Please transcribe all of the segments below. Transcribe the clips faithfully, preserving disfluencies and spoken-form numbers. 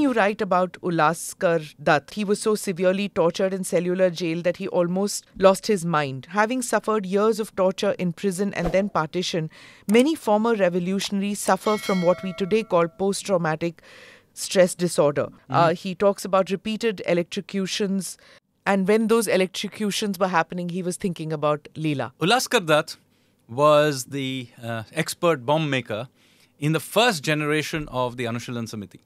you write about Ullaskar Dutt. He was so severely tortured in cellular jail that he almost lost his mind. Having suffered years of torture in prison and then partition, many former revolutionaries suffer from what we today call post-traumatic stress disorder. Mm-hmm. uh, he talks about repeated electrocutions, and when those electrocutions were happening, he was thinking about Leela. Ullaskar Dutt was the uh, expert bomb maker in the first generation of the Anushilan Samiti.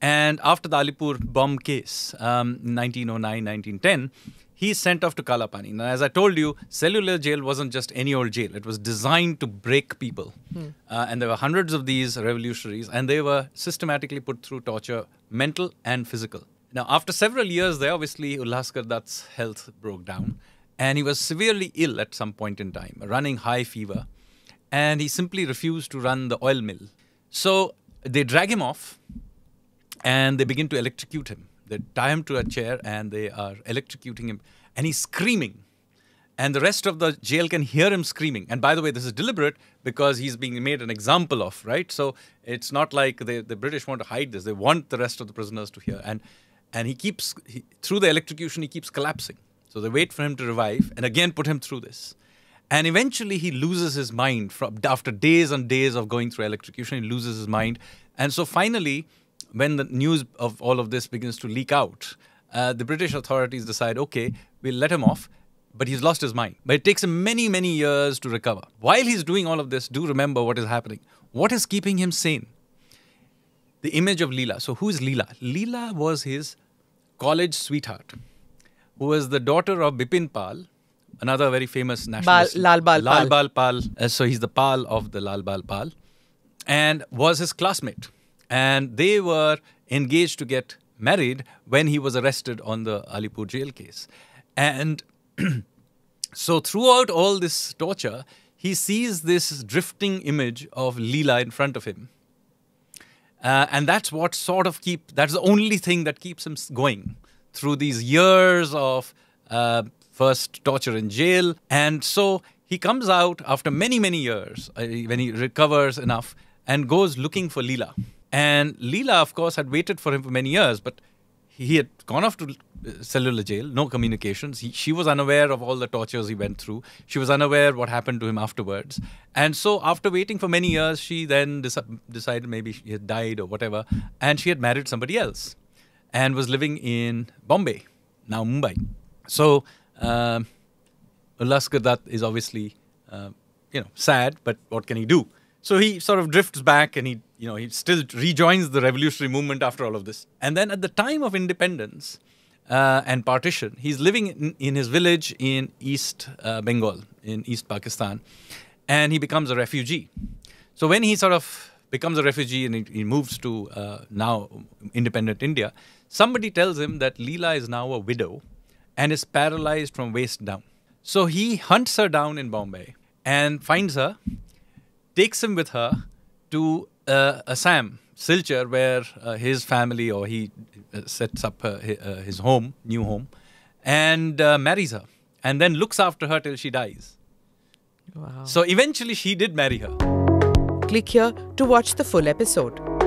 And after the Alipur bomb case, um, nineteen oh nine nineteen ten, he is sent off to Kalapani. Now, as I told you, cellular jail wasn't just any old jail. It was designed to break people. Hmm. Uh, and there were hundreds of these revolutionaries, and they were systematically put through torture, mental and physical. Now, after several years there, obviously, Ullaskar Dutt's health broke down. And he was severely ill at some point in time, running high fever. And he simply refused to run the oil mill. So they drag him off. And they begin to electrocute him. They tie him to a chair and they are electrocuting him. And he's screaming. And the rest of the jail can hear him screaming. And by the way, this is deliberate because he's being made an example of, right? So it's not like they, the British want to hide this. They want the rest of the prisoners to hear. And, and he keeps, he, through the electrocution, he keeps collapsing. So they wait for him to revive and again put him through this. And eventually he loses his mind. From, after days and days of going through electrocution, he loses his mind. And so finally, when the news of all of this begins to leak out, uh, the British authorities decide, okay, we'll let him off, but he's lost his mind. But it takes him many, many years to recover. While he's doing all of this, do remember what is happening. What is keeping him sane? The image of Leela. So who is Leela? Leela was his college sweetheart, who was the daughter of Bipin Pal, another very famous nationalist. Bal, Lal Bal Pal. Lal Bal Pal. Uh, so he's the Pal of the Lal Bal Pal, and was his classmate. And they were engaged to get married when he was arrested on the Alipur jail case. And so throughout all this torture, he sees this drifting image of Leela in front of him. Uh, and that's what sort of keep, that's the only thing that keeps him going through these years of uh, first torture in jail. And so he comes out after many, many years uh, when he recovers enough and goes looking for Leela. And Leela, of course, had waited for him for many years, but he had gone off to cellular jail, no communications. He, she was unaware of all the tortures he went through. She was unaware what happened to him afterwards. And so after waiting for many years, she then deci- decided maybe she had died or whatever. And she had married somebody else and was living in Bombay, now Mumbai. So um, Ullaskar Dutt is obviously, uh, you know, sad, but what can he do? So he sort of drifts back and he, you know, he still rejoins the revolutionary movement after all of this. And then at the time of independence uh, and partition, he's living in, in his village in East uh, Bengal, in East Pakistan, and he becomes a refugee. So when he sort of becomes a refugee and he, he moves to uh, now independent India, somebody tells him that Leela is now a widow and is paralyzed from waist down. So he hunts her down in Bombay and finds her, takes him with her to uh, Assam, Silcher, where uh, his family or he uh, sets up uh, his home, new home, and uh, marries her and then looks after her till she dies. Wow. So eventually she did marry her. Click here to watch the full episode.